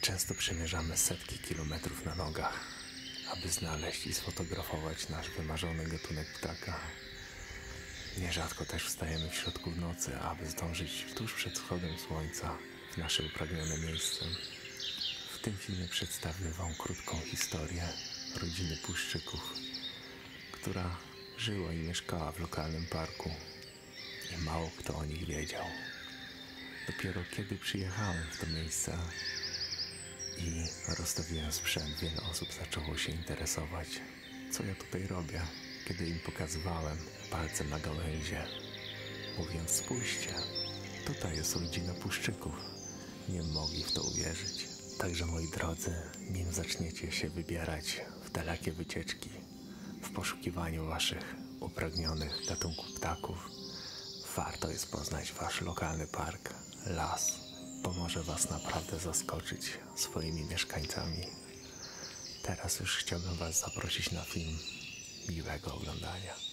Często przemierzamy setki kilometrów na nogach, aby znaleźć i sfotografować nasz wymarzony gatunek ptaka. Nierzadko też wstajemy w środku nocy, aby zdążyć tuż przed wschodem słońca w nasze upragnione miejsce. W tym filmie przedstawię Wam krótką historię rodziny Puszczyków, która żyła i mieszkała w lokalnym parku. I mało kto o nich wiedział. Dopiero kiedy przyjechałem w to miejsce i rozstawiłem sprzęt, wiele osób zaczęło się interesować, co ja tutaj robię. Kiedy im pokazywałem palcem na gałęzie, mówiąc: spójrzcie, tutaj jest rodzina Puszczyków. Nie mogli w to uwierzyć. Także moi drodzy, nim zaczniecie się wybierać w dalekie wycieczki, w poszukiwaniu waszych upragnionych gatunków ptaków, warto jest poznać wasz lokalny park, las. Pomoże was naprawdę zaskoczyć swoimi mieszkańcami. Teraz już chciałbym was zaprosić na film. Miłego oglądania.